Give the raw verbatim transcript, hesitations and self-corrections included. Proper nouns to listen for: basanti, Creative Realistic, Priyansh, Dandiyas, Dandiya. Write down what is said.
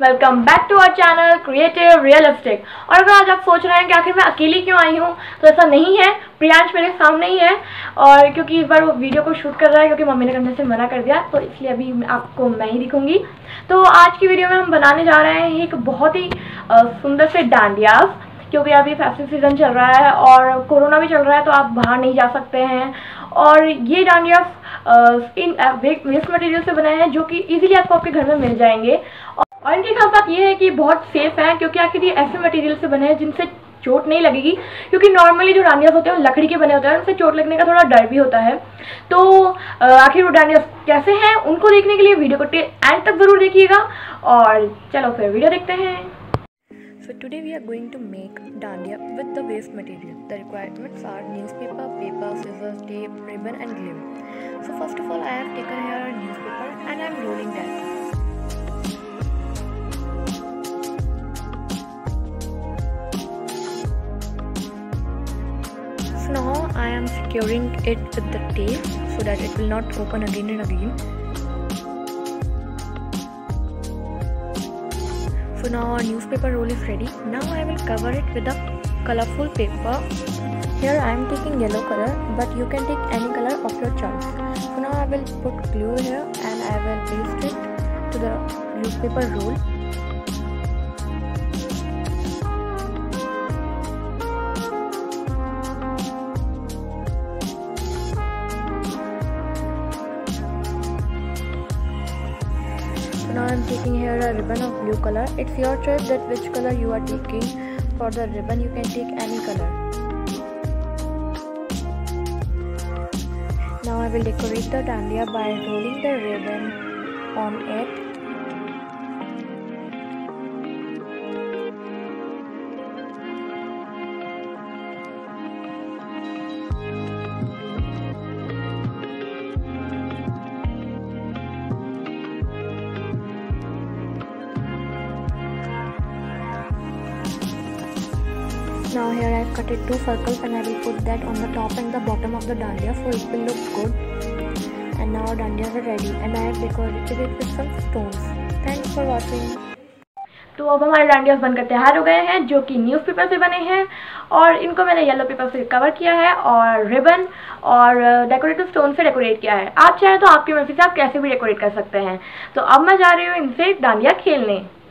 Welcome back to our channel creative realistic. और अगर आज आप सोच रहे हैं कि आखिर मैं अकेली क्यों आई हूँ, तो ऐसा नहीं है, प्रियांश मेरे सामने ही है। और क्योंकि इस बार वो वीडियो को शूट कर रहा है, क्योंकि मम्मी ने करने से मना कर दिया, तो इसलिए अभी आपको मैं ही दिखूँगी। तो आज की वीडियो में हम बनाने जा रहे हैं एक बहुत ही सुंदर से डांडियाज, क्योंकि अभी फेस्टिव सीज़न चल रहा है और कोरोना भी चल रहा है, तो आप बाहर नहीं जा सकते हैं। और ये डांडियाज इन वेस्ट मटेरियल से बनाए हैं, जो कि इजीली आपको आपके घर में मिल जाएंगे। और इनकी खास बात ये है कि बहुत सेफ़ है, क्योंकि आखिर ये ऐसे मटेरियल से बने हैं जिनसे चोट नहीं लगेगी, क्योंकि नॉर्मली जो डांडियाज होते हैं वो लकड़ी के बने होते हैं, उनसे चोट लगने का थोड़ा डर भी होता है। तो आखिर वो डांडियाज कैसे हैं, उनको देखने के लिए वीडियो को एंड तक ज़रूर देखिएगा। और चलो फिर वीडियो देखते हैं। So today we are going to make dandiya with the waste material. The requirements are newspaper, paper, scissors, tape, ribbon and glue. So first of all I have taken here a newspaper and I am rolling that. So now I am securing it with the tape so that it will not open again and again. So now our newspaper roll is ready. Now I will cover it with a colorful paper. Here I am taking yellow color, but you can take any color of your choice. So now I will put glue here and I will paste it to the newspaper roll. Now I am taking here a ribbon of blue color. It's your choice that which color you are taking for the ribbon. You can take any color. Now I will decorate the dandiya by rolling the ribbon on it. Now here I have cut it two circles and I will put that on the top and the bottom of the dandiya, so it will look good. And now dandiyas are ready and I have decorated it with some stones. Thanks for watching. तो अब हमारे डांडियाज बनकर तैयार हो गए हैं, जो कि न्यूज़पेपर से बने हैं। और इनको मैंने येलो पेपर से कवर किया है और रिबन और डेकोरेटिव स्टोन से डेकोरेट किया है। आप चाहें तो आपकी मर्जी से आप कैसे भी डेकोरेट कर सकते हैं। तो अब मैं जा रही हूँ इनसे डांडिया खेलने।